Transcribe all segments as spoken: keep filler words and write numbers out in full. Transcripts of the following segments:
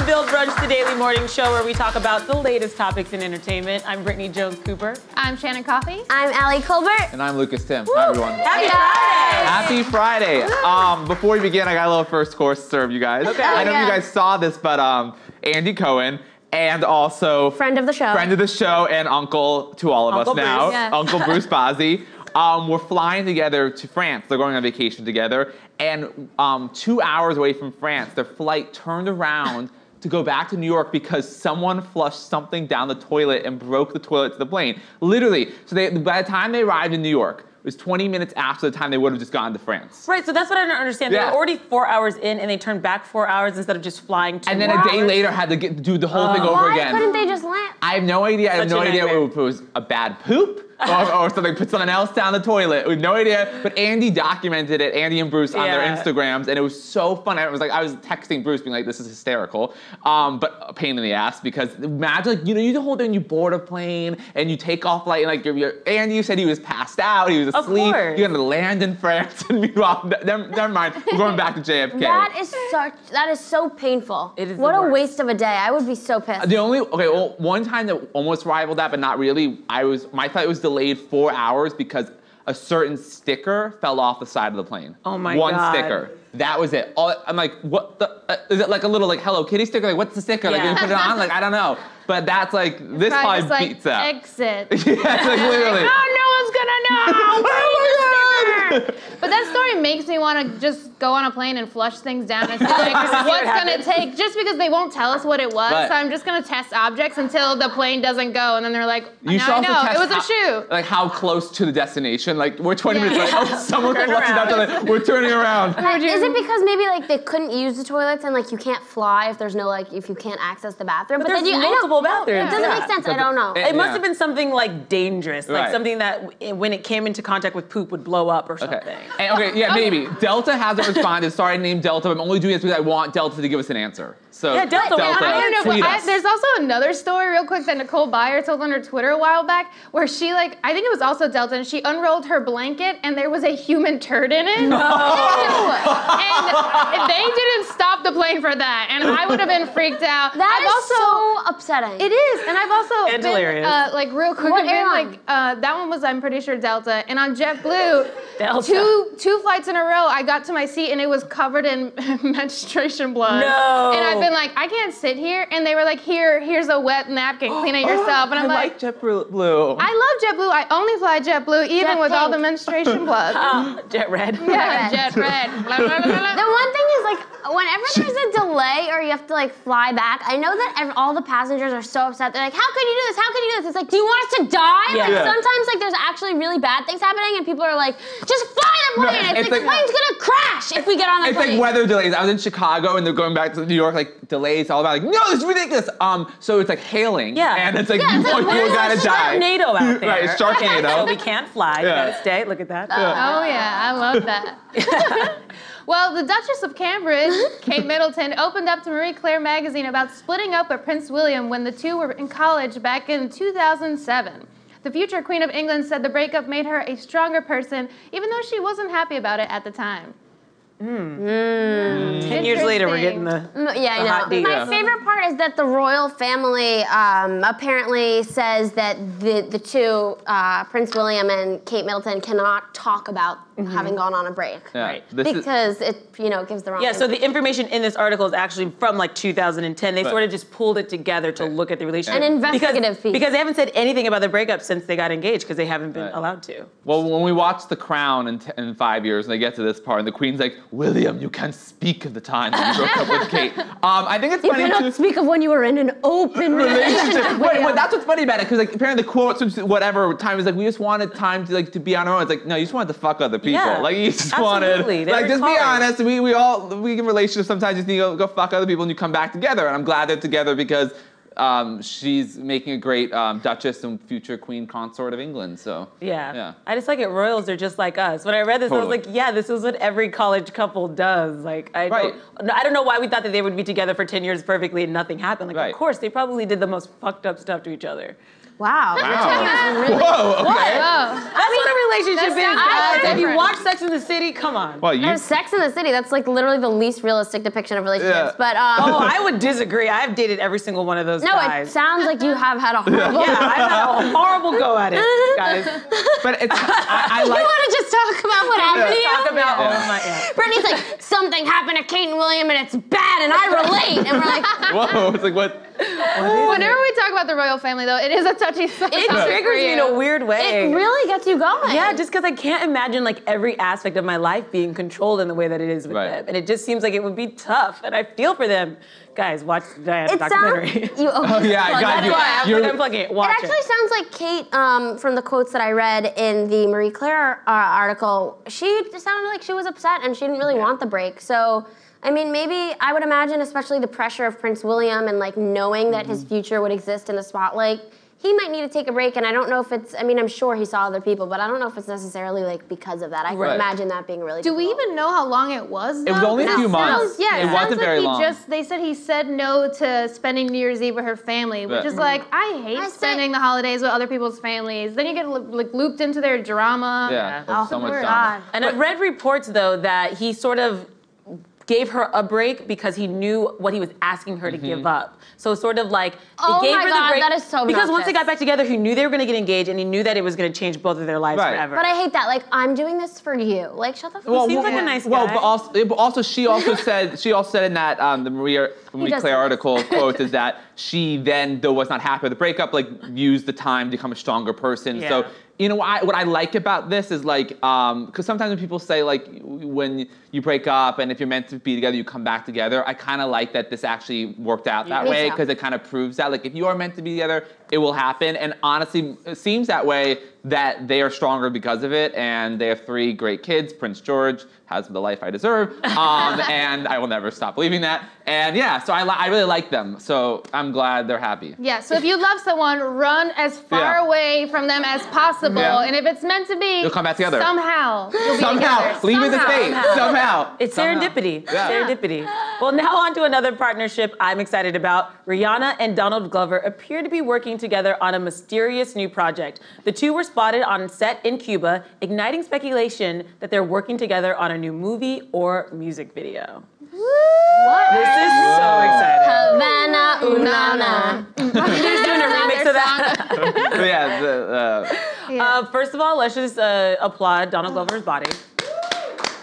to Build Brunch, the daily morning show where we talk about the latest topics in entertainment. I'm Brittany Jones Cooper. I'm Shannon Coffey. I'm Allie Kolbert. And I'm Lukas Thimm. Woo! Hi, everyone. Happy Yay! Friday. Happy Friday. Um, before we begin, I got a little first course to serve you guys. Okay. Oh, I know yeah. you guys saw this, but um, Andy Cohen and also friend of the show, friend of the show, and uncle to all of uncle us Bruce. now, yes. Uncle Bruce Bozzi. Um, we're flying together to France. They're going on vacation together. And um, two hours away from France, their flight turned around to go back to New York because someone flushed something down the toilet and broke the toilet to the plane. Literally. So they, by the time they arrived in New York, it was twenty minutes after the time they would have just gone to France. Right, so that's what I don't understand. Yeah. They were already four hours in and they turned back four hours instead of just flying two And then hours. a day later had to get, do the whole uh, thing over why again. Why couldn't they just land? I have no idea. Such I have no idea if it was a bad poop or, or something, put something else down the toilet. We have no idea. But Andy documented it, Andy and Bruce, on yeah. their Instagrams, and it was so fun. I was like, I was texting Bruce being like, this is hysterical. Um, but a pain in the ass because imagine, like, you know, you do the whole thing, you board a plane and you take off flight and like, you're, you're, Andy, you said he was passed out, he was asleep. You're going to land in France and meanwhile, never, never mind, we're going back to J F K. That is such, that is so painful. It is What a waste of a day. I would be so pissed. The only, okay, well, one time that almost rivaled that, but not really, I was, my flight was delayed four hours because a certain sticker fell off the side of the plane. Oh my One God. One sticker. That was it. All, I'm like, what the, uh, is it like a little like Hello Kitty sticker? Like, what's the sticker? Yeah. Like, you put it on? Like, I don't know. But that's like, this probably, probably beats like, out. Exit. Yeah, it's like literally. Oh, no one's gonna know. Oh my God. But that story makes me want to just go on a plane and flush things down and say, like, what's gonna take? Just because they won't tell us what it was, but, so I'm just gonna test objects until the plane doesn't go, and then they're like, you now I know, it was how, a shoe. Like how close to the destination? Like we're twenty yeah. minutes. Like, oh, someone can flush it down. Like, we're turning around. Is it because maybe like they couldn't use the toilets and like you can't fly if there's no like if you can't access the bathroom? But, but there's then you, multiple bathrooms. It doesn't yeah. make sense. So I don't know. It, it must yeah. have been something like dangerous, like right. something that when it came into contact with poop would blow up or something. Okay. And, okay, yeah, maybe. Delta hasn't responded. Sorry to name Delta. I'm only doing this because I want Delta to give us an answer. So, yeah, Delta. Delta yeah, I don't know, but I, there's also another story real quick that Nicole Byer told on her Twitter a while back where she like, I think it was also Delta, and she unrolled her blanket and there was a human turd in it. No. And they didn't stop the plane for that. And I would have been freaked out. That I've is also, so upsetting. It is. And I've also and been, hilarious. Uh, like real quick, I've been, like, uh, that one was, I'm pretty sure, Delta. And on JetBlue, Delta. Two, two flights in a row, I got to my seat and it was covered in menstruation blood. No. And I've been like, I can't sit here. And they were like, here, here's a wet napkin, clean it yourself. And I'm I like, like JetBlue. I love JetBlue. I only fly JetBlue, even Jet with pink. all the menstruation blood. Uh, Jet Red. Yeah, Jet Red. Blah, blah, blah, blah. The one thing is like, whenever there's a delay or you have to like fly back, I know that every, all the passengers are so upset. They're like, how could you do this? How could you do this? It's like, do you want us to die? Yeah. Like yeah. sometimes like there's actually really bad things happening and people are like, just fly the plane. No, it's, it's like, like the plane's gonna crash if we get on the it's plane. It's like weather delays. I was in Chicago and they're going back to New York, like delays all about like, no, this is ridiculous. Um, so it's like hailing. Yeah. And it's like, yeah, you, it's like, you, you gotta it's die. It's Sharknado out there. Right, it's Sharknado. We can't fly, yeah. you gotta stay. Look at that. Uh, yeah. Oh yeah, I love that. Well, the Duchess of Cambridge, Kate Middleton, opened up to Marie Claire magazine about splitting up with Prince William when the two were in college back in two thousand seven. The future Queen of England said the breakup made her a stronger person, even though she wasn't happy about it at the time. Mm. Mm. Ten years later, we're getting the, yeah, the no. hot deal. My yeah. favorite part is that the royal family um, apparently says that the, the two, uh, Prince William and Kate Middleton, cannot talk about mm-hmm. having gone on a break. Yeah. Right. This because it, you know, gives the wrong Yeah, so the information in this article is actually from like two thousand ten. They right. sort of just pulled it together to right. look at the relationship. An investigative because, piece. Because they haven't said anything about the breakup since they got engaged because they haven't been right. allowed to. Well, when we watch The Crown in, t in five years and they get to this part and the Queen's like, William, you can't speak of the time that you broke up with Kate. Um, I think it's funny. You cannot speak of when you were in an open relationship. Wait, wait, well, that's what's funny about it, because like apparently the quotes, whatever time is like, we just wanted time to like to be on our own. It's like, no, you just wanted to fuck other people. Yeah, like you just absolutely. wanted, They're like just calling. be honest. We we all we in relationships sometimes just need to go, go fuck other people and you come back together. And I'm glad they're together because. Um, she's making a great um, Duchess and future Queen Consort of England, so. Yeah. yeah. I just like it. Royals are just like us. When I read this, totally. I was like, yeah, this is what every college couple does. Like, I, right. don't, I don't know why we thought that they would be together for ten years perfectly and nothing happened. Like, right. of course, they probably did the most fucked up stuff to each other. Wow. Wow. Really, whoa, okay. Whoa. That's I mean, what a relationship is, guys. If you watch Sex in the City, come on. Well, you... No, Sex in the City, that's like literally the least realistic depiction of relationships. Yeah. But um, oh, I would disagree. I've dated every single one of those no, guys. No, it sounds like you have had a horrible... Yeah, I've had a horrible go at it, guys. But it's... I, I like... You want to just talk about what happened to you? Talk about all yeah. of my... Yeah. Brittany's like, something happened to Kate and William and it's bad and I relate. And we're like... Whoa, it's like, what? Whenever we talk about the royal family, though, it is a touchy subject. It triggers me in a weird way. It really gets you going. Yeah, just because I can't imagine like every aspect of my life being controlled in the way that it is with right. them, and it just seems like it would be tough. And I feel for them. Guys, watch the Diana documentary. Sounds, you oh yeah, I got you. That's why I'm unplugging it. Watch it. It actually sounds like Kate, um, from the quotes that I read in the Marie Claire uh, article, she sounded like she was upset and she didn't really yeah. want the break. So. I mean, maybe, I would imagine, especially the pressure of Prince William and like knowing that mm-hmm. his future would exist in the spotlight, he might need to take a break, and I don't know if it's, I mean, I'm sure he saw other people, but I don't know if it's necessarily like because of that. I right. can imagine that being really Do difficult. We even know how long it was, though? It was only a few months. Yeah, it, it sounds like very he long. Just, they said he said no to spending New Year's Eve with her family, which yeah. is like, I hate I spending say, the holidays with other people's families. Then you get like looped into their drama. Yeah, oh, so much drama. And I read reports, though, that he sort of gave her a break because he knew what he was asking her mm-hmm. to give up. So sort of like, oh he gave my her God, the break. That is so because obnoxious. Once they got back together, he knew they were gonna get engaged and he knew that it was gonna change both of their lives right. forever. But I hate that, like, I'm doing this for you. Like, shut the fuck up. Well, he seems well, like a nice guy. Well, but also, it, but also she also said, she also said in that, um, the Maria, Marie Claire article quote is that she then, though was not happy with the breakup, like used the time to become a stronger person. Yeah. So. You know, I, what I like about this is like, because um, sometimes when people say like, when you break up and if you're meant to be together, you come back together. I kind of like that this actually worked out that way because it kind of proves that like if you are meant to be together, it will happen. And honestly, it seems that way that they are stronger because of it. And they have three great kids. Prince George has the life I deserve. Um, and I will never stop believing that. And yeah, so I, li I really like them. So I'm glad they're happy. Yeah, so if you love someone, run as far yeah. away from them as possible. Yeah. And if it's meant to be, you'll come back together. Somehow, you'll be somehow. Together. Leave it the state. Somehow. somehow. It's somehow. serendipity. Yeah. Serendipity. Well, now on to another partnership I'm excited about. Rihanna and Donald Glover appear to be working together on a mysterious new project. The two were spotted on set in Cuba, igniting speculation that they're working together on a new movie or music video. What? This is so exciting. Havana, Unana. They're doing a remix of that. yeah, the, uh. yeah. Uh, first of all, let's just uh, applaud Donald Glover's body.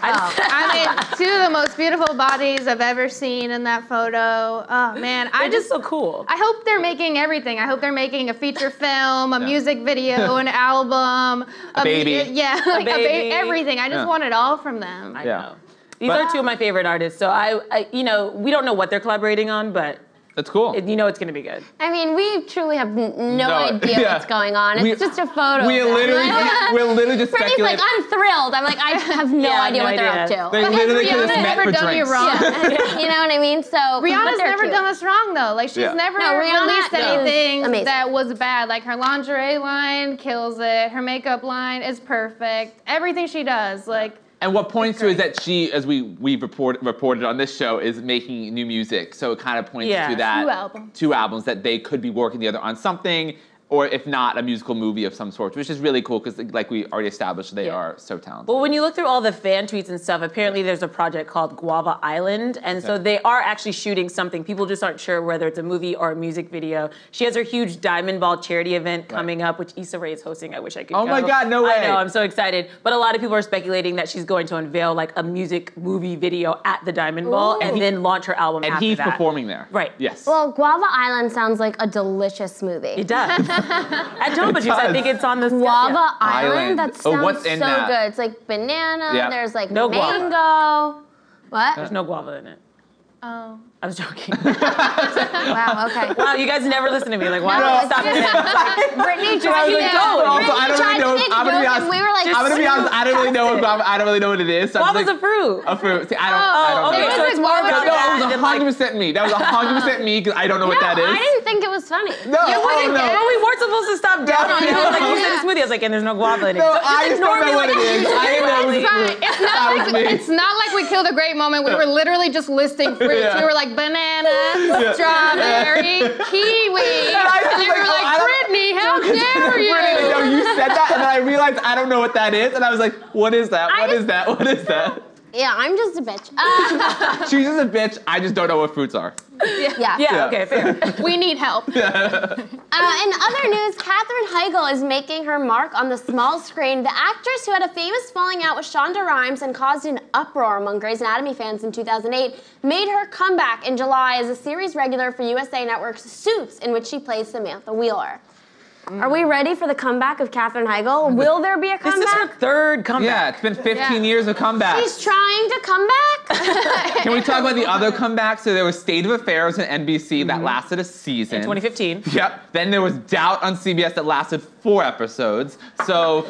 Oh. I mean, two of the most beautiful bodies I've ever seen in that photo. Oh man, I just, just so cool. I hope they're making everything. I hope they're making a feature film, a yeah. music video, an album, a, a baby, yeah, a like baby. A ba everything. I just yeah. want it all from them. I yeah. know. These but, are two of my favorite artists, so I, I, you know, we don't know what they're collaborating on, but. That's cool. It, you know it's gonna be good. I mean, we truly have no, no idea yeah. what's going on. It's we, just a photo. We literally, we're literally just Brittany's speculating. like, I'm thrilled. I'm like, I have no yeah, idea no what idea. they're up to. They but literally could have met for done drinks. You, wrong. Yeah. Yeah. you know what I mean? So Rihanna's never cute. done us wrong though. Like she's yeah. never no, released no. anything Amazing. that was bad. Like her lingerie line kills it. Her makeup line is perfect. Everything she does, like. And what points to is that she, as we we report, reported on this show, is making new music. So it kind of points yeah. to that. Two albums. Two albums that they could be working together on something, or if not, a musical movie of some sort, which is really cool because like we already established, they yeah. are so talented. Well, when you look through all the fan tweets and stuff, apparently there's a project called Guava Island, and so yeah. they are actually shooting something. People just aren't sure whether it's a movie or a music video. She has her huge Diamond Ball charity event right. coming up, which Issa Rae is hosting. I wish I could Oh go. my God, no way. I know, I'm so excited. But a lot of people are speculating that she's going to unveil like a music movie video at the Diamond Ooh. Ball and then launch her album and after he's that. performing there. Right. Yes. Well, Guava Island sounds like a delicious movie. It does. I don't, but I think it's on this Guava yeah. Island. That sounds oh, what's in so that? good. It's like banana. Yeah. There's like no mango. Guava. What? There's no guava in it. Oh. I was joking. Wow. Okay. Wow. You guys never listen to me. Like, why? No, no, stop it. Brittany tried to make jokes, and we were like, I'm gonna be honest. I don't really know. I don't really know what it is. So what was like, a fruit? A fruit. See, I don't. Oh, I don't okay. Know. So it's more about that. That was hundred percent me. That was hundred percent me because I don't know no, what that is. I didn't think it was funny. No. You wouldn't oh, no. Well, we weren't supposed to stop down on you. Like you said, it's smoothie. I was like, and there's no guava in it. No, I just don't know what it is. It's not like we killed a great moment. We were literally just listing fruits. We were like banana, yeah. strawberry, yeah. kiwi. And, and you like, were like, oh, Brittany, how no, dare you? Brittany, no, you said that, and then I realized I don't know what that is, and I was like, what is that? What I is just, that? What is that? Yeah, I'm just a bitch. Uh, She's just a bitch. I just don't know what fruits are. Yeah. Yeah, yeah, yeah. Okay, fair. We need help. Yeah. Uh, in other news, Katherine Heigl is making her mark on the small screen. The actress who had a famous falling out with Shonda Rhimes and caused an uproar among Grey's Anatomy fans in two thousand eight made her comeback in July as a series regular for U S A Network's Suits, in which she plays Samantha Wheeler. Mm. Are we ready for the comeback of Katherine Heigl? Will there be a comeback? This is her third comeback. Yeah, it's been fifteen yeah. years of comebacks. She's trying to come back. Can we talk about the other comeback? So there was State of Affairs on N B C that mm. lasted a season. In twenty fifteen. Yep. Then there was Doubt on C B S that lasted four episodes. So,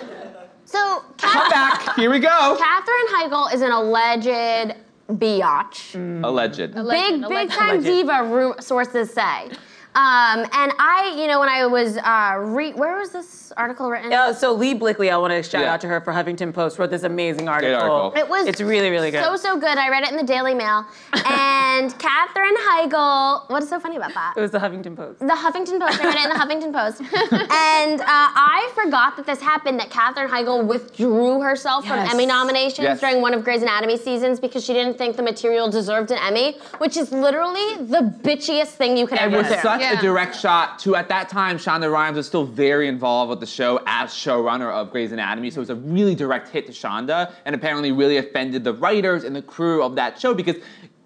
so comeback. Here we go. Katherine Heigl is an alleged biatch. Mm. Alleged. Alleged. Big, big time diva, sources say. Um, and I, you know, when I was, uh, re where was this article written? Uh, so Lee Blickley, I want to shout yeah. out to her for Huffington Post, wrote this amazing article. article. It was it's really, really good. So, so good. I read it in the Daily Mail. And Katherine Heigl, what is so funny about that? It was the Huffington Post. The Huffington Post. I read it in the Huffington Post. And uh, I forgot that this happened, that Katherine Heigl withdrew herself yes. from Emmy nominations yes. during one of Grey's Anatomy seasons because she didn't think the material deserved an Emmy, which is literally the bitchiest thing you could ever do. Yeah. A direct shot to, at that time, Shonda Rhimes was still very involved with the show as showrunner of Grey's Anatomy, so it was a really direct hit to Shonda, and apparently really offended the writers and the crew of that show because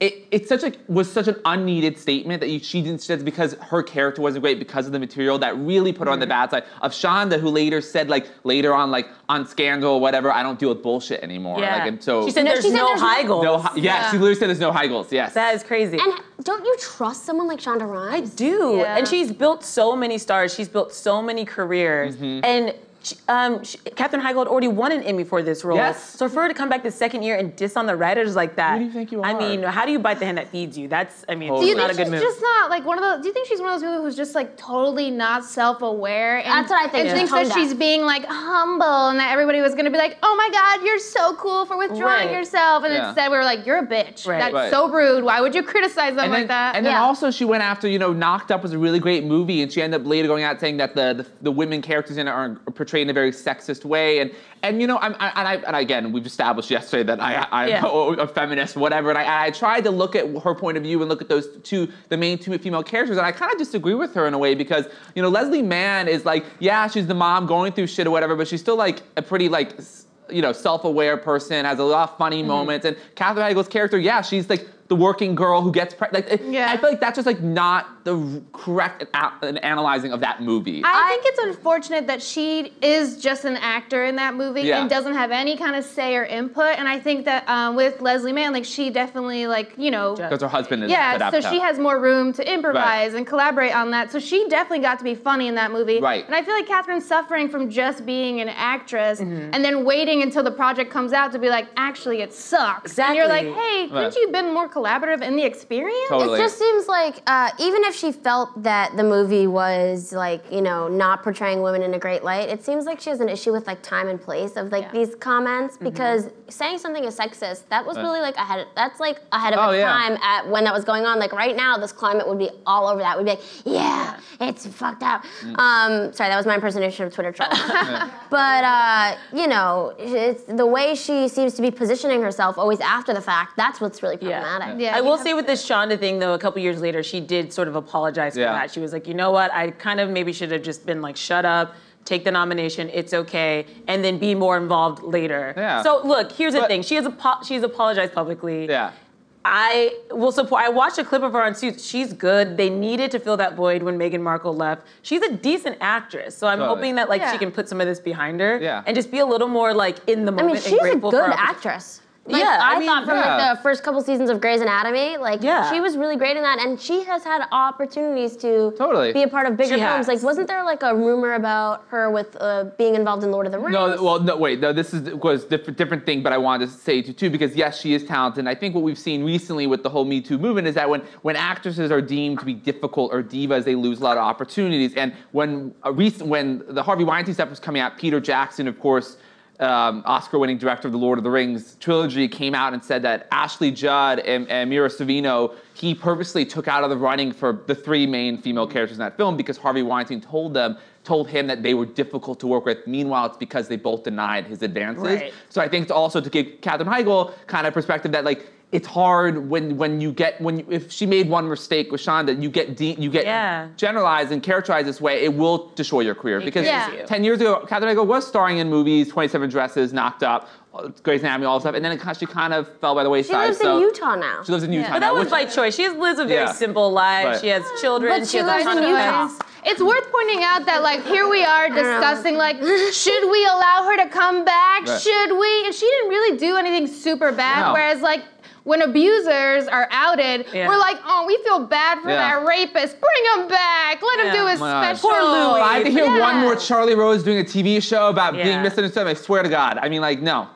it it's such a, was such an unneeded statement that you, she didn't said because her character wasn't great because of the material that really put her mm-hmm. on the bad side of Shonda, who later said like later on like on Scandal whatever, I don't deal with bullshit anymore. Yeah. Like, and so she said no, there's she said no Heigls. No, yeah, yeah, she literally said there's no Heigls. Yes, that is crazy. And don't you trust someone like Shonda Rhimes? I do, yeah. And she's built so many stars. She's built so many careers, mm-hmm. and. She, um, she, Katherine Heigl had already won an Emmy for this role. Yes. So for her to come back the second year and diss on the writers like that. Who do you think you are? I mean, how do you bite the hand that feeds you? That's, I mean, totally. It's not a good move. Do you think she's just not like one of those, do you think she's one of those people who's just like totally not self-aware? And that's what I think. And yeah. thinks that she's being like humble and that everybody was gonna be like, oh my God, you're so cool for withdrawing right. yourself. And yeah. instead we were like, you're a bitch. Right. That's right. So rude. Why would you criticize them and like then, that? And then yeah. also she went after, you know, Knocked Up was a really great movie and she ended up later going out saying that the, the, the women characters in it are portrayed in a very sexist way, and and you know, I'm, I, and I and again, we've established yesterday that I, I'm yeah. a feminist, whatever. And I, I tried to look at her point of view and look at those two, the main two female characters, and I kind of disagree with her in a way because you know, Leslie Mann is like, yeah, she's the mom going through shit or whatever, but she's still like a pretty like, you know, self-aware person, has a lot of funny mm-hmm. moments, and Katherine Heigl's character, yeah, she's like. The working girl who gets pregnant. Like, yeah. I feel like that's just like not the correct an analyzing of that movie. I, I think it's unfortunate that she is just an actor in that movie yeah. and doesn't have any kind of say or input. And I think that um, with Leslie Mann, like she definitely like, you know. Because her husband is yeah, so she has more room to improvise right. and collaborate on that. So she definitely got to be funny in that movie. Right. And I feel like Katherine's suffering from just being an actress mm-hmm. and then waiting until the project comes out to be like, actually it sucks. Exactly. And you're like, hey, couldn't right. you have been more collaborative? Collaborative in the experience? Totally. It just seems like uh, even if she felt that the movie was like, you know, not portraying women in a great light, it seems like she has an issue with like time and place of like yeah. these comments because mm-hmm. saying something is sexist, that was right. really like ahead of, that's like ahead of oh, its yeah. time at when that was going on. Like right now, this climate would be all over that. We'd be like, yeah, yeah. it's fucked up. Mm. Um, sorry, that was my impersonation of Twitter troll. yeah. But uh, you know, it's the way she seems to be positioning herself always after the fact, that's what's really problematic. Yeah. Yeah, I will say with this Shonda thing, though, a couple years later, she did sort of apologize for yeah. that. She was like, you know what? I kind of maybe should have just been like, shut up, take the nomination, it's okay, and then be more involved later. Yeah. So look, here's but, the thing. She has apo she's apologized publicly. Yeah. I will support, I watched a clip of her on Suits. She's good. They needed to fill that void when Meghan Markle left. She's a decent actress. So I'm totally. hoping that like yeah. she can put some of this behind her yeah. and just be a little more like in the moment I mean, she's and grateful a good for actress. Like, yeah, I, I mean, thought from yeah. like the first couple seasons of Grey's Anatomy, like yeah. she was really great in that, and she has had opportunities to totally. be a part of bigger films. Like, wasn't there like a rumor about her with uh, being involved in Lord of the Rings? No, well, no, wait, no, this is was different, different thing, but I wanted to say too, too, because yes, she is talented. And I think what we've seen recently with the whole Me Too movement is that when when actresses are deemed to be difficult or divas, they lose a lot of opportunities. And when a recent when the Harvey Weinstein stuff was coming out, Peter Jackson, of course. um, Oscar-winning director of the Lord of the Rings trilogy, came out and said that Ashley Judd and, and Mira Sorvino, he purposely took out of the running for the three main female characters in that film because Harvey Weinstein told them, told him that they were difficult to work with. Meanwhile, it's because they both denied his advances. Right. So I think it's also to give Katherine Heigl kind of perspective that, like, it's hard when when you get when you, if she made one mistake with Shonda, you get de you get yeah. generalized and characterized this way. It will destroy your career it because yeah. ten years ago, Katherine Heigl was starring in movies, twenty-seven Dresses, Knocked Up, Grey's Anatomy, all that stuff, and then it, she kind of fell by the wayside. She lives so in Utah now. She lives in Utah, yeah. now, but that was which, by choice. She lives a very yeah. simple life. But, she has children. But she, she lives in Utah. Lives. It's worth pointing out that, like, here we are discussing, like, should we allow her to come back? Right. Should we? And she didn't really do anything super bad. No. Whereas, like, when abusers are outed, yeah. we're like, oh, we feel bad for yeah. that rapist. Bring him back. Let him yeah. do his my special. God. Poor Louis. If I could hear yeah. one more Charlie Rose doing a T V show about yeah. being misunderstood, I swear to God. I mean, like, no.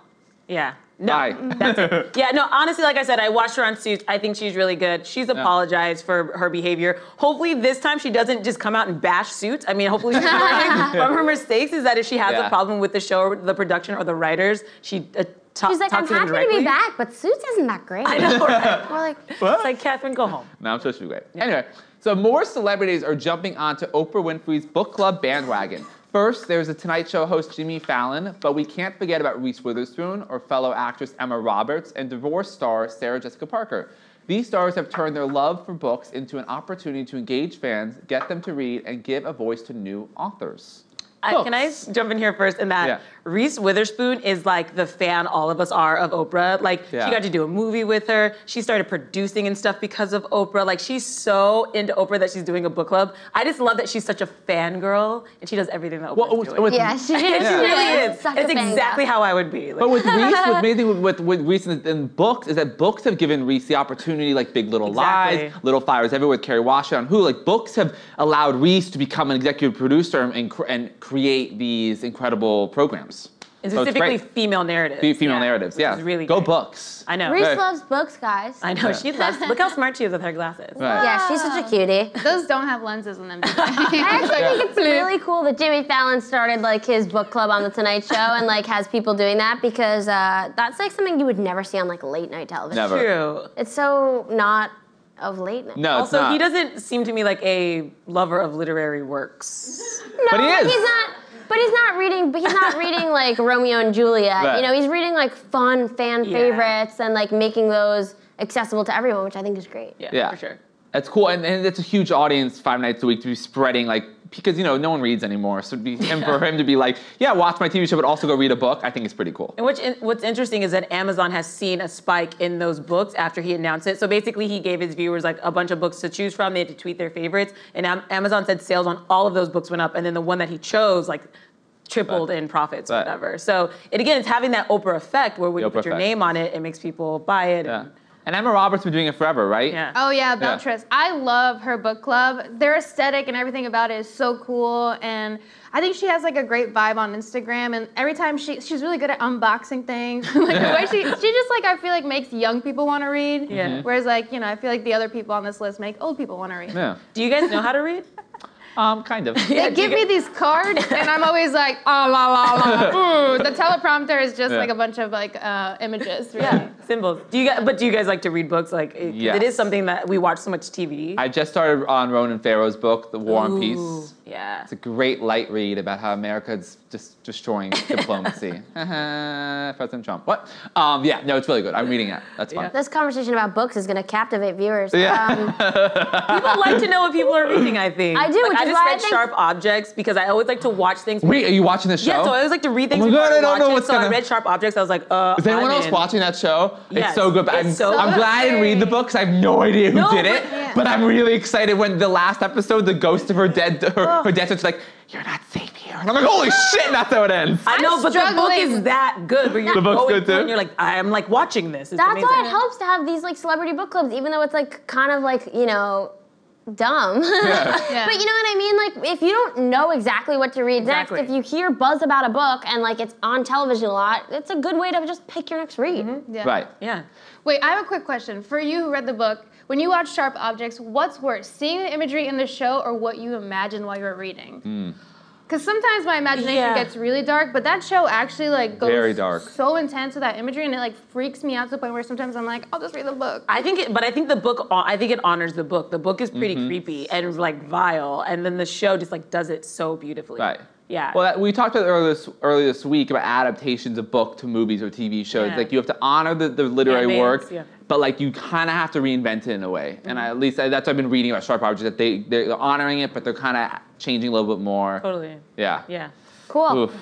Yeah. No, that's it. Yeah, no, honestly, like I said, I watched her on Suits. I think she's really good. She's apologized yeah. for her behavior. Hopefully this time she doesn't just come out and bash Suits. I mean, hopefully she's learning from her mistakes is that if she has yeah. a problem with the show or the production or the writers, she uh, talks She's like, talks I'm to happy to be back, but Suits isn't that great. I know, right? We're like, it's like, Katherine, go home. No, I'm sure she'll be great. Yeah. Anyway, so more celebrities are jumping onto Oprah Winfrey's book club bandwagon. First, there's The Tonight Show host Jimmy Fallon, but we can't forget about Reese Witherspoon or fellow actress Emma Roberts and divorce star Sarah Jessica Parker. These stars have turned their love for books into an opportunity to engage fans, get them to read, and give a voice to new authors. Uh, can I jump in here first? And that yeah. Reese Witherspoon is like the fan all of us are of Oprah. Like yeah. she got to do a movie with her. She started producing and stuff because of Oprah. Like she's so into Oprah that she's doing a book club. I just love that she's such a fangirl and she does everything that Oprah's well, doing. With, yeah, she, yeah. she really is. It's exactly how I would be. Like. But with Reese, with maybe with, with Reese and books is that books have given Reese the opportunity, like Big Little exactly. Lies, Little Fires Everywhere with Kerry Washington on Hulu. Like books have allowed Reese to become an executive producer and and create these incredible programs. And specifically so female narratives. Fe female yeah, narratives, yeah. Really Go great. Books. I know. Reese loves books, guys. I know, yeah. she loves, look how smart she is with her glasses. Right. Yeah, she's such a cutie. Those don't have lenses in them. I actually yeah. think it's really cool that Jimmy Fallon started like his book club on The Tonight Show and like has people doing that because uh, that's like something you would never see on like late night television. Never. True. It's so not of late night. No, also, it's not. He doesn't seem to me like a lover of literary works. No, but he is. He's not. But he's not reading. But he's not reading like Romeo and Juliet. Right. You know, he's reading like fun fan yeah. favorites and like making those accessible to everyone, which I think is great. Yeah, yeah. for sure. That's cool, and, and it's a huge audience five nights a week to be spreading like. Because, you know, no one reads anymore. So it'd be, and for him to be like, yeah, watch my T V show, but also go read a book, I think it's pretty cool. And which, what's interesting is that Amazon has seen a spike in those books after he announced it. So basically he gave his viewers like a bunch of books to choose from. They had to tweet their favorites. And Amazon said sales on all of those books went up. And then the one that he chose, like, tripled but, in profits, but, whatever. So, it again, it's having that Oprah effect where when you put your effect. name on it, it makes people buy it. Yeah. And, And Emma Roberts has been doing it forever, right? Yeah. Oh yeah, Beltress. Yeah. I love her book club. Their aesthetic and everything about it is so cool, and I think she has like a great vibe on Instagram. And every time she, she's really good at unboxing things. Like the way she, she just like I feel like makes young people want to read. Yeah. Mm-hmm. Whereas like you know I feel like the other people on this list make old people want to read. Yeah. Do you guys know how to read? Um, kind of. Yeah, they give me these cards, and I'm always like, ah, oh, la, la, la. Ooh, the teleprompter is just yeah. like a bunch of like uh, images. Really. Yeah, symbols. Do you guys, but do you guys like to read books? Like, it, yes. it is something that we watch so much T V. I just started on Ronan Farrow's book, The War Ooh, and Peace. Yeah. It's a great light read about how America's just destroying diplomacy. President Trump. What? Um, yeah, no, it's really good. I'm reading it. That's fun. Yeah. This conversation about books is going to captivate viewers. Yeah. Um, people like to know what people are reading, I think. I do, like, which I just read I think... Sharp Objects because I always like to watch things. Wait, are you watching this show? Yeah, so I always like to read things. Oh my God, I don't know what's it. Gonna... So I read Sharp Objects. I was like, uh. Is anyone I'm else in. watching that show? Yes. It's so good. It's I'm, so I'm good. glad I didn't read the books. I have no idea who no, did it. But, yeah. but I'm really excited when the last episode, the ghost of her dead, her, oh. her dead sister's like, you're not safe here. And I'm like, holy shit, that's how it ends. I know, I'm but struggling. The book is that good. Where you're the book's good too. And you're like, I'm like watching this. It's that's amazing. Why it helps to have these like celebrity book clubs, even though it's like kind of like, you know, dumb. Yeah. Yeah. But you know what I mean? Like, if you don't know exactly what to read exactly. next, if you hear buzz about a book and like it's on television a lot, it's a good way to just pick your next read. Mm-hmm. Yeah. Right. Yeah. Wait, I have a quick question. For you who read the book, when you watch Sharp Objects, what's worse, seeing the imagery in the show or what you imagined while you were reading? Mm. Because sometimes my imagination yeah. gets really dark, but that show actually like goes very dark. So intense with that imagery, and it like freaks me out to the point where sometimes I'm like, I'll just read the book. I think, it, but I think the book, I think it honors the book. The book is pretty mm-hmm. creepy and like vile, and then the show just like does it so beautifully. Right. Yeah. Well, we talked about earlier this, earlier this week about adaptations of book to movies or T V shows. Yeah. Like you have to honor the, the literary yeah, work, yeah. but like you kind of have to reinvent it in a way. Mm-hmm. And I, at least I, that's what I've been reading about Sharp Objects, that they, they're honoring it, but they're kind of changing a little bit more. Totally. Yeah. Yeah. Cool. Oof.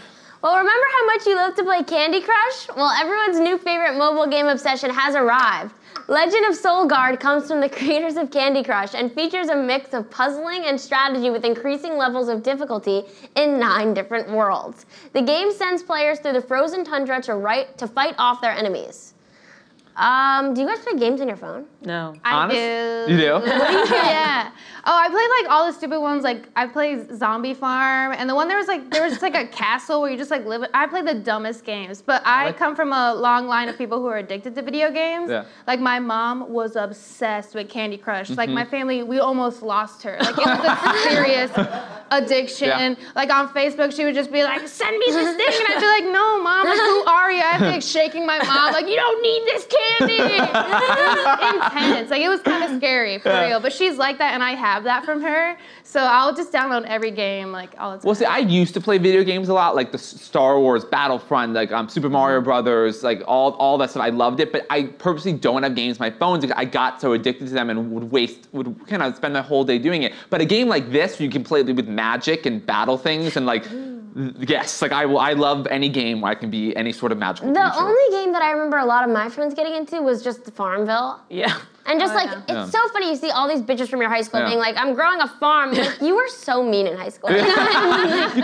Well, remember how much you love to play Candy Crush? Well, everyone's new favorite mobile game obsession has arrived. Legend of Soul Guard comes from the creators of Candy Crush and features a mix of puzzling and strategy with increasing levels of difficulty in nine different worlds. The game sends players through the frozen tundra to, right, to fight off their enemies. Um, do you guys play games on your phone? No. I Honest? do. You do? Yeah. Oh, I played like all the stupid ones. Like I played Zombie Farm, and the one there was like there was just like a castle where you just like live. I played the dumbest games, but I like, come from a long line of people who are addicted to video games. Yeah. Like my mom was obsessed with Candy Crush. Mm-hmm. Like my family, we almost lost her. Like it was a serious addiction. Yeah. Like on Facebook, she would just be like, "Send me this thing," and I'd be like, "No, mom, like, who are you?" I'd be like shaking my mom, like, "You don't need this candy." It was intense. Like it was kind of scary for yeah. real. But she's like that, and I have that from her. So I'll just download every game like all the time. Well, see, I used to play video games a lot, like the Star Wars, Battlefront, like um, Super Mario Brothers, like all all that stuff. I loved it, but I purposely don't have games on my phones because I got so addicted to them and would waste, would kind of spend my whole day doing it. But a game like this, you can play with magic and battle things and like. Yes, like I, I love any game where I can be any sort of magical The creature. Only game that I remember a lot of my friends getting into was just Farmville. Yeah. And just oh, like, yeah. it's yeah. so funny, you see all these bitches from your high school yeah. being like, I'm growing a farm. Like, you were so mean in high school. you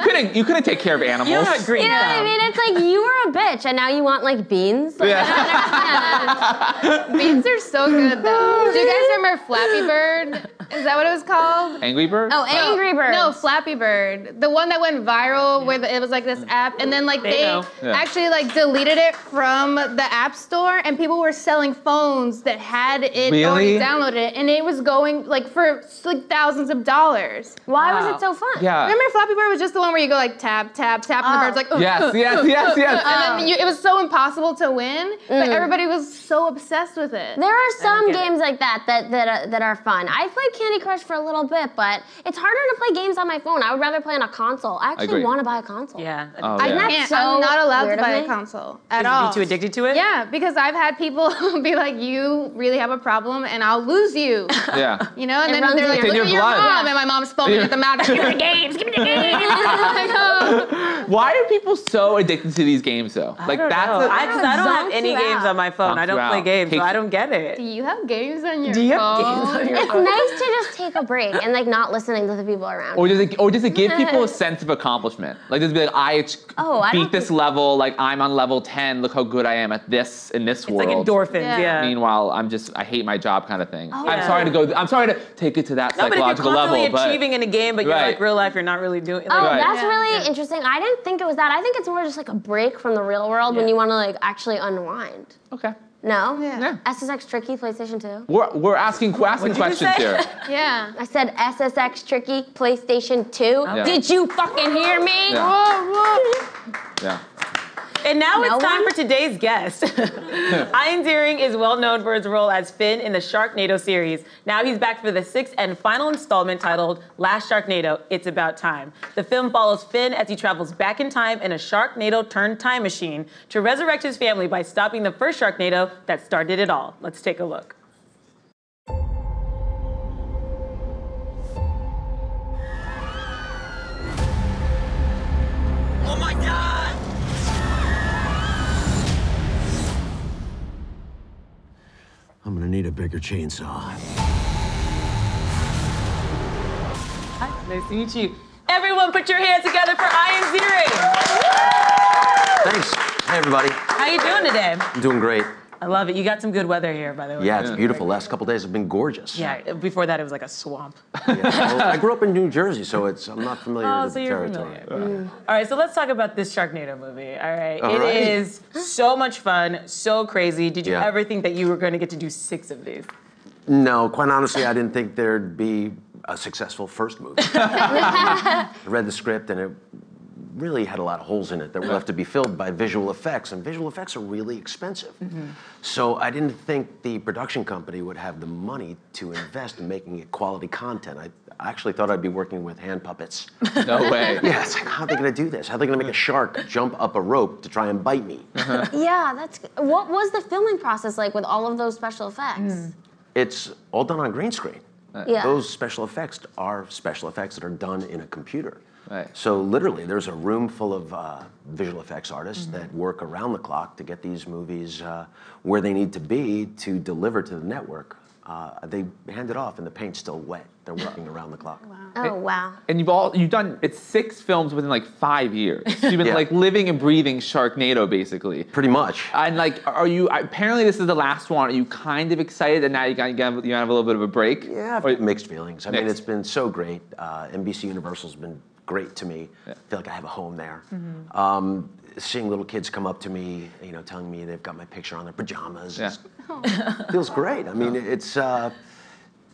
couldn't you couldn't take care of animals. You're not green. You know what I mean? It's like, you were a bitch, and now you want like beans. Like, yeah. Beans are so good though. Do you guys remember Flappy Bird? Is that what it was called? Angry Bird? Oh, Angry Bird. No, Flappy Bird. The one that went viral yeah. where it was like this app, and then like they, they yeah. actually like deleted it from the app store, and people were selling phones that had it Really? already downloaded it, and it was going like for like thousands of dollars. Why wow. was it so fun? Yeah. Remember Flappy Bird was just the one where you go like tap, tap, tap, oh. and the bird's like, ooh, yes, ooh, yes, ooh, yes, ooh, yes. And oh. then you, it was so impossible to win, mm. but everybody was so obsessed with it. There are some games it. like that that that are, that are fun. I played Candy Crush for a little bit, but it's harder to play games on my phone. I would rather play on a console. I actually Agreed. want to buy a console. Yeah. Oh, I yeah. can't. So I'm not allowed to buy a console at all. Be too addicted to it? Yeah, because I've had people be like, you really have a problem. Problem and I'll lose you. Yeah. You know, and it then they're like, look at your, your mom, yeah. and my mom's foaming at the mouth. Give me the games, give me the games. I know. Why are people so addicted to these games though? I like don't that's. Know. A, I, I don't have any games out. on my phone. Zonks I don't play out. games, take, so I don't get it. Do you have games on your? Do you have phone? games on your? It's phone? nice to just take a break and like not listening to the people around. Or does it? Or does it give people a sense of accomplishment? Like does it be like, I oh, beat I this level. Like I'm on level ten. Look how good I am at this in this it's world. It's like endorphins. Yeah. yeah. Meanwhile, I'm just I hate. my job kind of thing. Oh, I'm yeah. sorry to go, I'm sorry to take it to that no, psychological level. No, but if you're constantly achieving in a game, but you're right. like real life, you're not really doing it. Like, oh, right. that's yeah. really yeah. interesting. I didn't think it was that. I think it's more just like a break from the real world yeah. when you want to like actually unwind. Okay. No? Yeah. yeah. S S X Tricky, PlayStation two. We're, we're asking, we're asking questions here. Yeah. I said S S X Tricky, PlayStation two. Oh. Yeah. Did you fucking hear me? Yeah. Whoa, whoa. yeah. And now no it's time one? for today's guest. Ian Deering is well known for his role as Finn in the Sharknado series. Now he's back for the sixth and final installment titled Last Sharknado, It's About Time. The film follows Finn as he travels back in time in a Sharknado turned time machine to resurrect his family by stopping the first Sharknado that started it all. Let's take a look. Oh my God! I'm gonna need a bigger chainsaw. Hi, nice to meet you. Everyone put your hands together for Ian Deering. Thanks. Hi, everybody. How you doing today? I'm doing great. I love it. You got some good weather here, by the way. Yeah, it's yeah. beautiful. Last couple days have been gorgeous. Yeah, before that it was like a swamp. Yeah, well, I grew up in New Jersey, so it's I'm not familiar oh, with so the you're territory. Familiar. Yeah. All right, so let's talk about this Sharknado movie. All right, All it right. is so much fun, so crazy. Did you yeah. ever think that you were going to get to do six of these? No, quite honestly, I didn't think there'd be a successful first movie. I read the script and it really had a lot of holes in it that were left to be filled by visual effects, and visual effects are really expensive. Mm-hmm. So I didn't think the production company would have the money to invest in making it quality content. I actually thought I'd be working with hand puppets. No way. Yeah, it's like, how are they gonna do this? How are they gonna make a shark jump up a rope to try and bite me? Uh-huh. Yeah, that's, what was the filming process like with all of those special effects? Mm. It's all done on green screen. Right. Yeah. Those special effects are special effects that are done in a computer. Right. So literally, there's a room full of uh, visual effects artists mm-hmm. that work around the clock to get these movies uh, where they need to be to deliver to the network. Uh, they hand it off, and the paint's still wet. They're working around the clock. Wow. Oh, wow. And you've all you've done it's six films within like five years. So you've been yeah. like living and breathing Sharknado, basically. Pretty much. And like, are you? Apparently, this is the last one. Are you kind of excited that now you kind of you have a little bit of a break? Yeah, or, mixed feelings. I mixed. mean, it's been so great. Uh, N B C Universal's been great to me. Yeah. I feel like I have a home there. Mm-hmm. um, seeing little kids come up to me, you know, telling me they've got my picture on their pajamas. Yeah. Oh. Feels great. I mean, it's uh,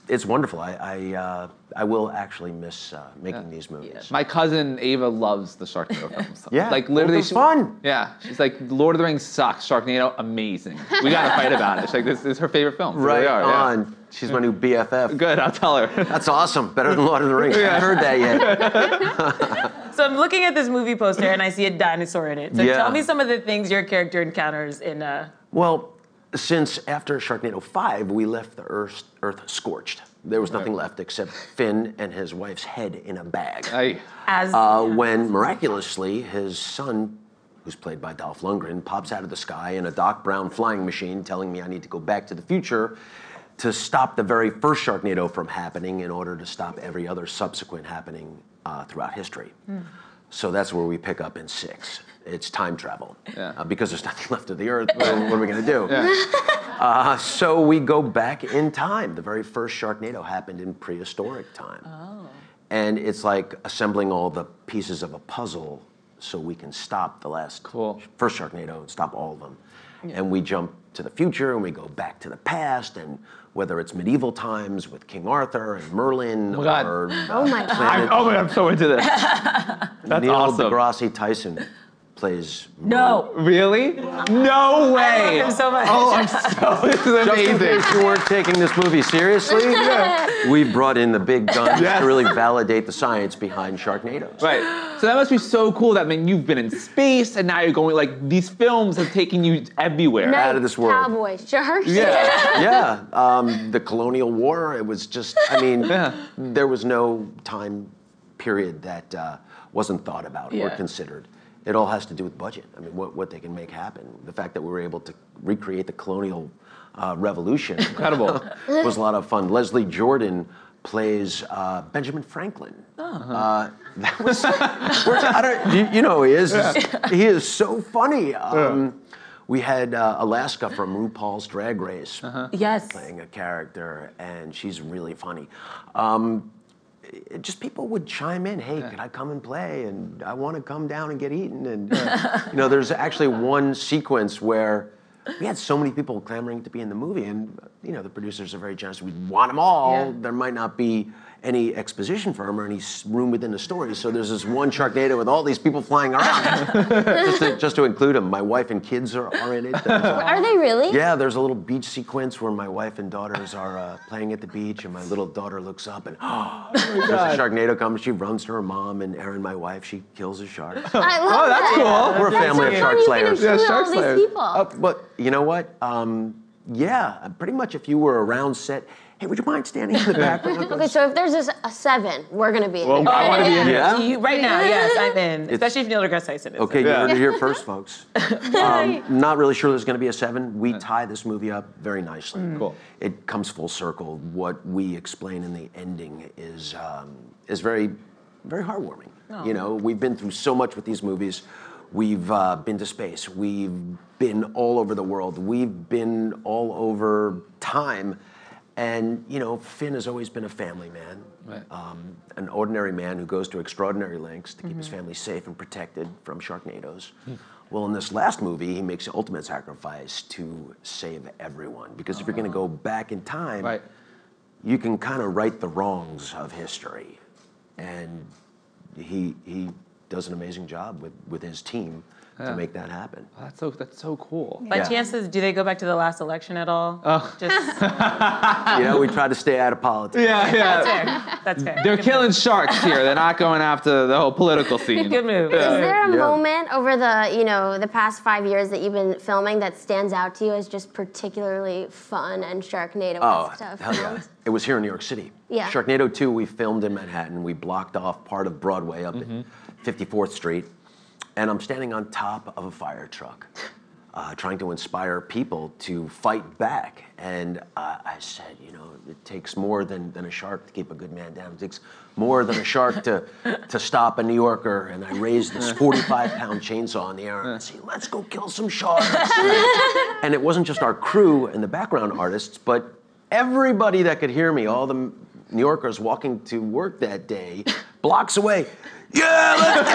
it's wonderful. I I, uh, I will actually miss uh, making yeah. these movies. Yeah. My cousin Ava loves the Sharknado films. Yeah, like literally, it's fun. Yeah, she's like, Lord of the Rings sucks. Sharknado, amazing. We gotta fight about it. She's like, this is her favorite film. So right are, on. Yeah. She's my new B F F. Good, I'll tell her. That's awesome. Better than Lord of the Rings. Yeah. I haven't heard that yet. So I'm looking at this movie poster and I see a dinosaur in it. So yeah. tell me some of the things your character encounters in uh Well, since after Sharknado five, we left the earth, earth scorched. There was nothing left except Finn and his wife's head in a bag. I, As, uh, yeah. When miraculously his son, who's played by Dolph Lundgren, pops out of the sky in a Doc Brown flying machine telling me I need to go back to the future to stop the very first Sharknado from happening in order to stop every other subsequent happening uh, throughout history. Mm. So that's where we pick up in six. It's time travel. Yeah. Uh, because there's nothing left of the earth, well, what are we gonna do? Yeah. Uh, so we go back in time. The very first Sharknado happened in prehistoric time. Oh. And it's like assembling all the pieces of a puzzle so we can stop the last cool. first Sharknado and stop all of them. Yeah. And we jump to the future and we go back to the past, and whether it's medieval times with King Arthur and Merlin oh my or God. Uh, oh my God. I, oh my God, I'm so into this. That's Neil awesome. deGrasse Tyson plays No. Merlin. Really? No way. I love him so much. Oh, I'm so, this is amazing. Just in case you weren't taking this movie seriously, yeah. we've brought in the big guns yes. to really validate the science behind Sharknadoes. Right. So that must be so cool that, I mean, you've been in space and now you're going, like, these films have taken you everywhere. Night out of this world. Cowboy sharks. Yeah. yeah. Um, the Colonial War, it was just, I mean, yeah. there was no time period that uh, wasn't thought about yeah. or considered. It all has to do with budget. I mean, what, what they can make happen. The fact that we were able to recreate the Colonial uh, Revolution. Incredible. Was a lot of fun. Leslie Jordan plays uh, Benjamin Franklin. Uh-huh. uh, that was, I don't, you, you know who he is. Yeah. He is so funny. Um, yeah. We had uh, Alaska from RuPaul's Drag Race uh-huh. yes. playing a character, and she's really funny. Um, it, just people would chime in, hey, yeah. could I come and play? And I want to come down and get eaten. And uh, you know, there's actually one sequence where we had so many people clamoring to be in the movie, and you know the producers are very generous. We want them all. Yeah. There might not be any exposition for them or any room within the story. So there's this one Sharknado with all these people flying around, just, to, just to include them. My wife and kids are, are in it. There's, uh, are they really? Yeah. There's a little beach sequence where my wife and daughters are uh, playing at the beach, and my little daughter looks up and oh, there's a Sharknado comes. She runs to her mom, and Erin, my wife, she kills a shark. I love oh, that's that. cool. We're a family that's of shark slayers. Yeah, shark slayers. Uh, but, you know what? Um, yeah, pretty much if you were around set, hey, would you mind standing in the back? Okay, so if there's a, a seven, we're going to be in well, it. I want to be in yeah. it. You, right now, yes, I'm in. It's, Especially if Neil deGrasse Tyson is. Okay, yeah. you're here first, folks. Um, not really sure there's going to be a seven. We tie this movie up very nicely. Mm. Cool. It comes full circle. What we explain in the ending is, um, is very, very heartwarming. Oh. You know, we've been through so much with these movies. We've uh, been to space. We've been all over the world. We've been all over time. And, you know, Finn has always been a family man, right. um, an ordinary man who goes to extraordinary lengths to mm-hmm. keep his family safe and protected from Sharknadoes. Mm. Well, in this last movie, he makes the ultimate sacrifice to save everyone. Because uh-huh. if you're going to go back in time, right. you can kind of right the wrongs of history. And he, he does an amazing job with, with his team yeah. to make that happen. Oh, that's so, that's so cool. By yeah. chances, do they go back to the last election at all? Oh. Just... you know, we try to stay out of politics. Yeah, yeah. That's fair. That's fair. They're Good killing move. sharks here. They're not going after the whole political scene. Good move. Yeah. Is there a yeah. moment over the, you know, the past five years that you've been filming that stands out to you as just particularly fun and Sharknado oh, and stuff? Hell yeah. It was here in New York City. Yeah. Sharknado two, we filmed in Manhattan. We blocked off part of Broadway up mm-hmm. at fifty-fourth Street. And I'm standing on top of a fire truck, uh, trying to inspire people to fight back. And uh, I said, you know, it takes more than, than a shark to keep a good man down. It takes more than a shark to, to stop a New Yorker. And I raised this forty-five pound chainsaw in the air and said, let's go kill some sharks. And it wasn't just our crew and the background artists, but everybody that could hear me, all the New Yorkers walking to work that day, blocks away, yeah, let's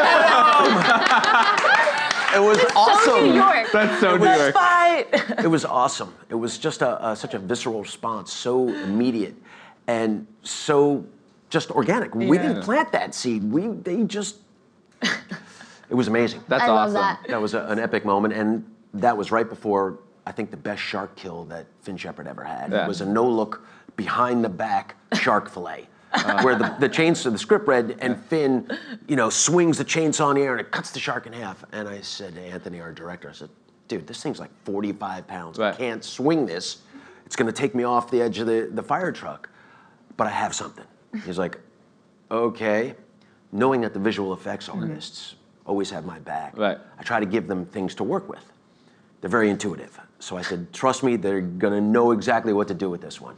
get him! It was it's awesome. So New York. That's so New York. Fight. It was awesome. It was just a, a, such a visceral response, so immediate, and so just organic. Yeah. We didn't plant that seed. We they just. It was amazing. That's I awesome. Love that. That was a, an epic moment, and that was right before I think the best shark kill that Finn Shepard ever had. Yeah. It was a no-look, behind-the-back shark fillet. Uh, where the, the chainsaw, the script read, and Finn, you know, swings the chainsaw in the air and it cuts the shark in half. And I said to Anthony, our director, I said, dude, this thing's like forty-five pounds. Right. I can't swing this. It's gonna take me off the edge of the, the fire truck, but I have something. He's like, okay. Knowing that the visual effects artists mm-hmm. always have my back, right. I try to give them things to work with. They're very intuitive. So I said, trust me, they're gonna know exactly what to do with this one.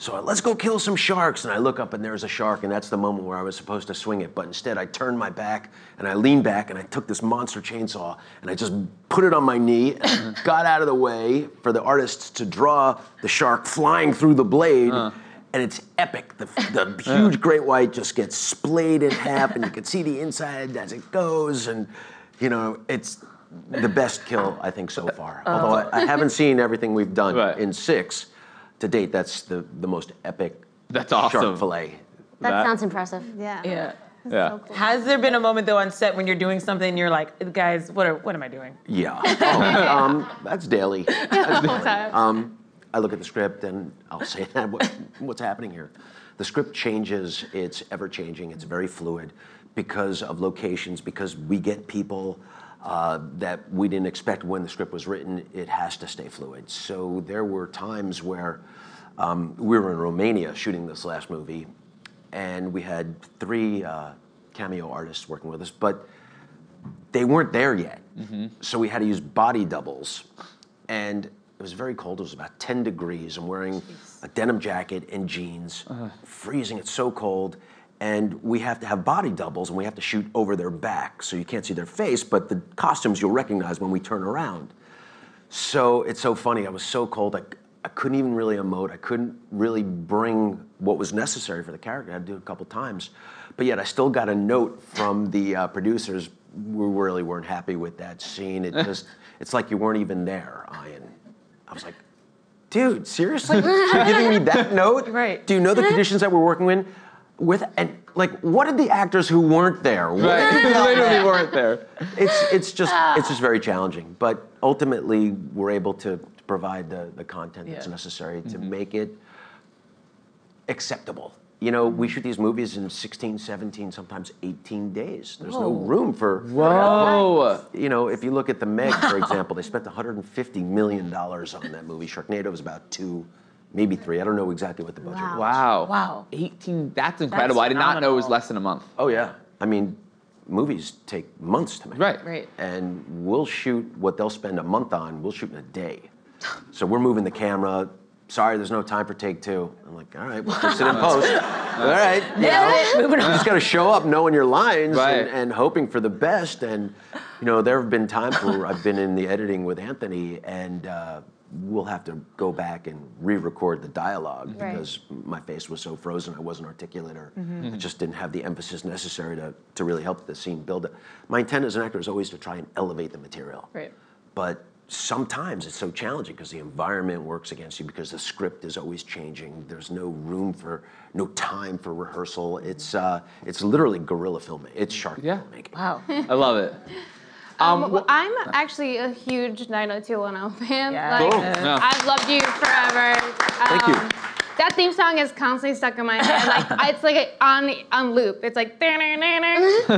So let's go kill some sharks. And I look up and there's a shark, and that's the moment where I was supposed to swing it. But instead I turned my back and I leaned back and I took this monster chainsaw and I just put it on my knee and got out of the way for the artists to draw the shark flying through the blade. Uh. And it's epic. The, the huge yeah. great white just gets splayed in half and you can see the inside as it goes. And you know, it's the best kill I think so far. Uh. Although I, I haven't seen everything we've done right. in six. To date, that's the, the most epic that's awesome. shark fillet. That, that sounds impressive. Yeah. Yeah. That's yeah. So cool. Has there been a moment though on set when you're doing something and you're like, guys, what are, what am I doing? Yeah. Oh, um, that's daily. That's daily. Um, I look at the script and I'll say, what, what's happening here? The script changes. It's ever changing. It's very fluid because of locations, because we get people Uh, that we didn't expect when the script was written. It has to stay fluid. So there were times where um, we were in Romania shooting this last movie, and we had three uh, cameo artists working with us, but they weren't there yet. Mm-hmm. So we had to use body doubles. And it was very cold. It was about ten degrees. I'm wearing Jeez. a denim jacket and jeans, uh-huh. freezing. It's so cold. And we have to have body doubles, and we have to shoot over their back, so you can't see their face, but the costumes you'll recognize when we turn around. So it's so funny, I was so cold, I, I couldn't even really emote, I couldn't really bring what was necessary for the character. I had to do it a couple times. But yet I still got a note from the uh, producers, we really weren't happy with that scene. It just, it's like you weren't even there, Ian. I was like, dude, seriously? You're giving me that note? Right. Do you know the conditions that we're working in? With and like, what did the actors who weren't there? Right, literally weren't there. It's it's just it's just very challenging. But ultimately, we're able to provide the the content yeah. that's necessary to mm-hmm. make it acceptable. You know, we shoot these movies in sixteen, seventeen, sometimes eighteen days. There's Whoa. no room for. Whoa. You know, if you look at the Meg, wow. for example, they spent one hundred fifty million dollars on that movie. Sharknado was about two. Maybe three. I don't know exactly what the budget wow. was. Wow. Wow. eighteen. That's incredible. That's I did not know it was less than a month. Oh, yeah. I mean, movies take months to make. Right. Right. And we'll shoot what they'll spend a month on, we'll shoot in a day. So we're moving the camera. Sorry, there's no time for take two. I'm like, all right, we'll just sit in post. All right. You yeah. know, you just got to show up knowing your lines right. and, and hoping for the best. And, you know, there have been times where I've been in the editing with Anthony and, uh, we'll have to go back and re-record the dialogue right. because my face was so frozen I wasn't articulate or mm-hmm. I just didn't have the emphasis necessary to, to really help the scene build up. My intent as an actor is always to try and elevate the material. Right. But sometimes it's so challenging because the environment works against you, because the script is always changing. There's no room for, no time for rehearsal. It's uh, it's literally guerrilla filming. It's shark yeah. filmmaking. Wow, I love it. Um, um, well, I'm actually a huge nine oh two one oh fan. Yeah. Like, cool. yeah. I've loved you forever. Um, Thank you. That theme song is constantly stuck in my head. Like it's like a, on on loop. It's like. It's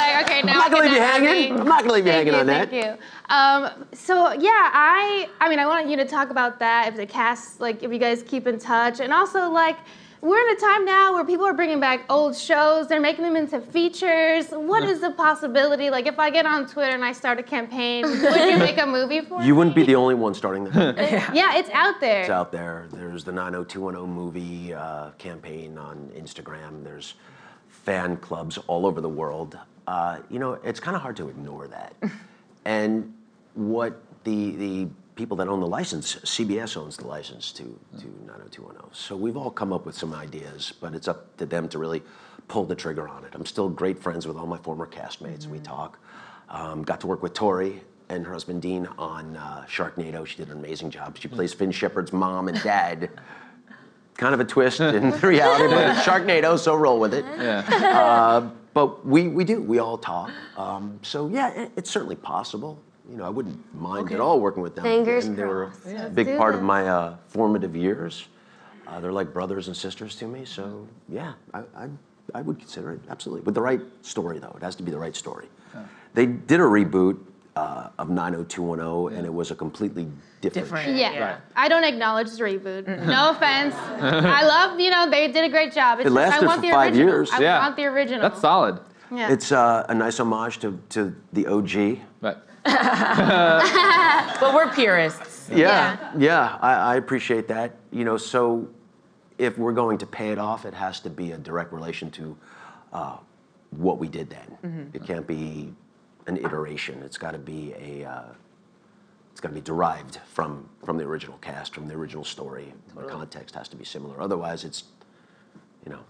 like, okay, now I'm not gonna leave you hanging. I'm not gonna leave you hanging on that. Thank you. Um, so yeah, I I mean I want you to talk about that. If the cast, like, if you guys keep in touch, and also like. We're in a time now where people are bringing back old shows. They're making them into features. What is the possibility? Like, if I get on Twitter and I start a campaign, would you make a movie for me? You wouldn't be the only one starting that. yeah. yeah, it's out there. It's out there. There's the nine oh two one oh movie uh, campaign on Instagram. There's fan clubs all over the world. Uh, you know, it's kind of hard to ignore that. And what the the people that own the license, C B S owns the license to, to nine oh two one oh. So we've all come up with some ideas, but it's up to them to really pull the trigger on it. I'm still great friends with all my former castmates. Mm-hmm. We talk. Um, got to work with Tori and her husband Dean on uh, Sharknado. She did an amazing job. She plays Finn Shepard's mom and dad. Kind of a twist in reality, but it's Sharknado, so roll with it. Yeah. Uh, but we, we do, we all talk. Um, so yeah, it, it's certainly possible. You know, I wouldn't mind okay. at all working with them. Fingers and they were crossed. a yeah. big part that. of my uh, formative years. Uh, they're like brothers and sisters to me, so yeah, I, I, I would consider it, absolutely. With the right story, though. It has to be the right story. Huh. They did a reboot uh, of nine oh two one oh, yeah. and it was a completely different, different. Yeah. yeah. Right. I don't acknowledge the reboot. No offense. I love, you know, they did a great job. It's it lasted just, I want for the five original. years. I yeah. want the original. That's solid. Yeah. It's uh, a nice homage to, to the O G. Right. But we're purists. Yeah, yeah, yeah I, I appreciate that. You know, so if we're going to pay it off, it has to be a direct relation to uh, what we did then. Mm-hmm. It can't be an iteration. It's got to be a. Uh, it's got to be derived from from the original cast, from the original story. Totally. The context has to be similar. Otherwise, it's, you know,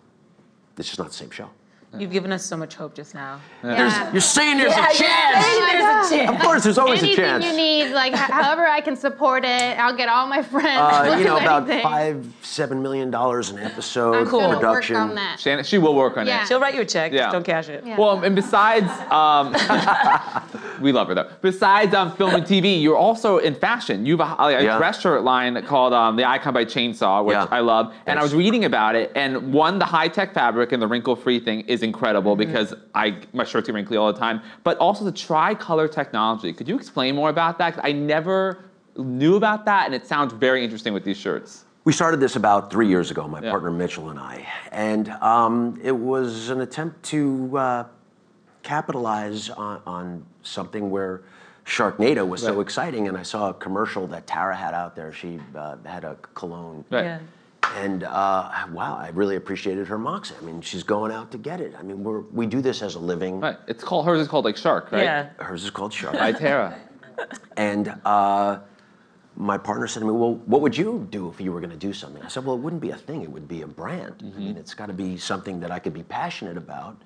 it's just not the same show. You've given us so much hope just now. Yeah. There's, you're saying there's yeah, a chance. You're saying there's a chance. Of course, there's always anything a chance. Anything you need, like however I can support it, I'll get all my friends. Uh, we'll you know, about five, seven million dollars an episode cool. production. Work on that. Shannon, she will work on yeah. it. She'll write you a check. Yeah. Just don't cash it. Yeah. Well, and besides, um, we love her though. Besides um, film and T V, you're also in fashion. You have a, a yeah. dress shirt line called um, the Icon by Chainsaw, which yeah. I love. Thanks. And I was reading about it, and one, the high-tech fabric and the wrinkle-free thing is incredible mm-hmm. because I my shirts get wrinkly all the time, but also the tri-color technology. Could you explain more about that? I never knew about that, and it sounds very interesting with these shirts. We started this about three years ago, my yeah. partner Mitchell and I, and um, it was an attempt to uh, capitalize on, on something where Sharknado was right. so exciting, and I saw a commercial that Tara had out there. She uh, had a cologne. Right. Yeah. And uh, wow, I really appreciated her moxa. I mean, she's going out to get it. I mean, we're, we do this as a living. Right. It's called, hers is called like Shark, right? Yeah. Hers is called Shark. By Tara. And uh, my partner said to me, well, what would you do if you were gonna do something? I said, well, it wouldn't be a thing, it would be a brand. Mm-hmm. I mean, it's gotta be something that I could be passionate about.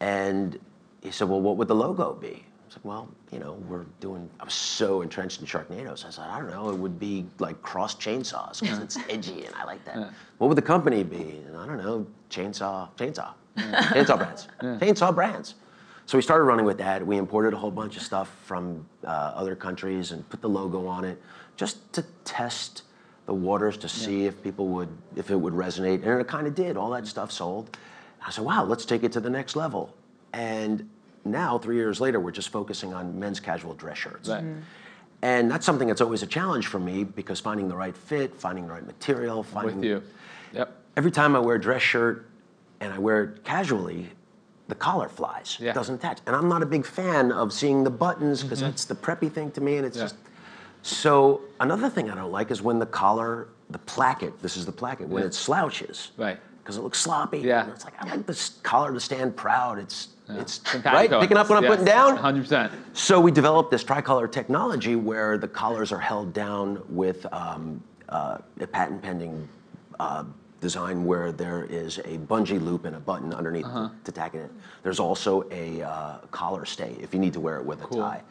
And he said, well, what would the logo be? I said, well, you know, we're doing, I was so entrenched in Sharknado, so I said, I don't know, it would be like cross chainsaws, because it's edgy and I like that. Yeah. What would the company be? And I don't know, chainsaw, chainsaw, yeah. chainsaw brands, yeah. chainsaw brands. So we started running with that. We imported a whole bunch of stuff from uh, other countries and put the logo on it, just to test the waters, to see yeah. if people would, if it would resonate. And it kind of did, all that stuff sold. I said, wow, let's take it to the next level. And now, three years later, we're just focusing on men's casual dress shirts. Right. Mm. And that's something that's always a challenge for me, because finding the right fit, finding the right material, finding... With you. Yep. Every time I wear a dress shirt and I wear it casually, the collar flies. Yeah. It doesn't attach. And I'm not a big fan of seeing the buttons, because mm-hmm. that's the preppy thing to me, and it's yeah. just... So another thing I don't like is when the collar, the placket, this is the placket, when yeah. it slouches. Right. Because it looks sloppy. Yeah. And it's like, I like this collar to stand proud. It's... Yeah. It's right, picking up what yes. I'm putting down. one hundred percent. So we developed this tricolor technology where the collars are held down with um, uh, a patent-pending uh, design where there is a bungee loop and a button underneath uh-huh. to, to tack it in. There's also a uh, collar stay if you need to wear it with cool. a tie.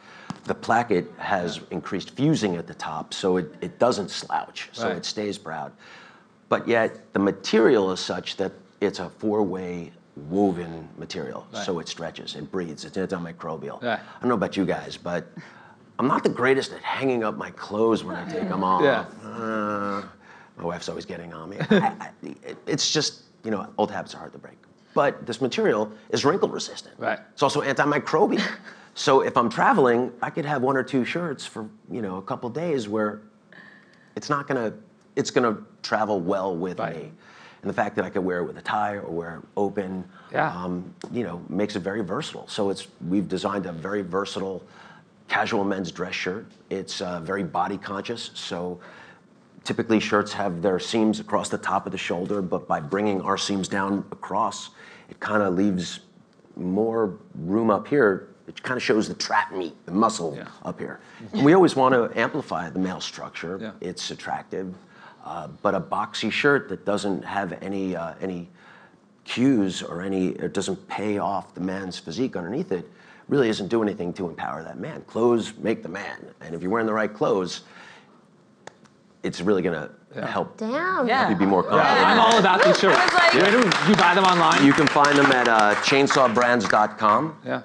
The placket has increased fusing at the top, so it, it doesn't slouch, so right. it stays proud. But yet the material is such that it's a four-way woven material, right. so it stretches, it breathes, it's antimicrobial. Right. I don't know about you guys, but I'm not the greatest at hanging up my clothes when I take them off. Yeah. Uh, my wife's always getting on me. I, I, it's just, you know, old habits are hard to break. But this material is wrinkle resistant. Right. It's also antimicrobial. So if I'm traveling, I could have one or two shirts for, you know, a couple days where it's not gonna, it's gonna travel well with right. me. And the fact that I could wear it with a tie or wear it open, yeah. um, you know, makes it very versatile. So it's, we've designed a very versatile casual men's dress shirt. It's uh, very body conscious. So typically shirts have their seams across the top of the shoulder, but by bringing our seams down across, it kind of leaves more room up here. It kind of shows the trap meat, the muscle yeah. up here. And we always want to amplify the male structure. Yeah. It's attractive, uh, but a boxy shirt that doesn't have any uh, any cues or any, it doesn't pay off the man's physique underneath it, really isn't doing anything to empower that man. Clothes make the man, and if you're wearing the right clothes, it's really gonna yeah. help, Damn. help yeah. you be more confident. Yeah. I'm all about these shirts. Like, yeah. do, do you buy them online? You can find them at uh, chainsaw brands dot com. Yeah.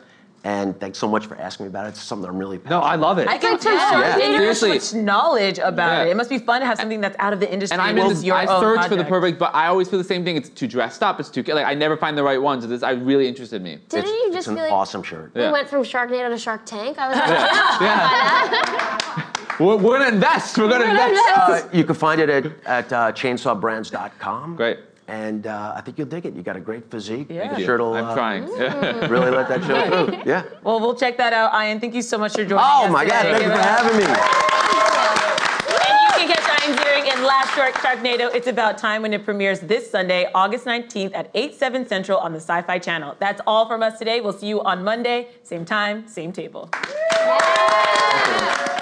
And thanks so much for asking me about it. It's something I'm really passionate about. No, I love it. I can tell you so much knowledge about yeah. it. It must be fun to have something that's out of the industry. And I'm in this, your I search for the perfect, but I always feel the same thing. It's too dressed up. It's too, like, I never find the right ones. This I really interested me. Didn't you just it's an feel like awesome shirt. We yeah. went from Sharknado to Shark Tank. I was like, yeah. yeah. We're, we're gonna invest. We're gonna, we're gonna invest. invest. Uh, you can find it at, at uh, chainsaw brands dot com. Great. And uh, I think you'll dig it. You got a great physique. Yeah. The shirt will, I'm uh, trying. Mm. really let that show through. Yeah. Well, we'll check that out. Ian, thank you so much for joining oh us. Oh my God! Today. Thank you for having me. And you can catch Ian's Deering in Last Short Sharknado. It's About Time, when it premieres this Sunday, August nineteenth at eight, seven Central on the Sci-Fi Channel. That's all from us today. We'll see you on Monday, same time, same table. Yeah.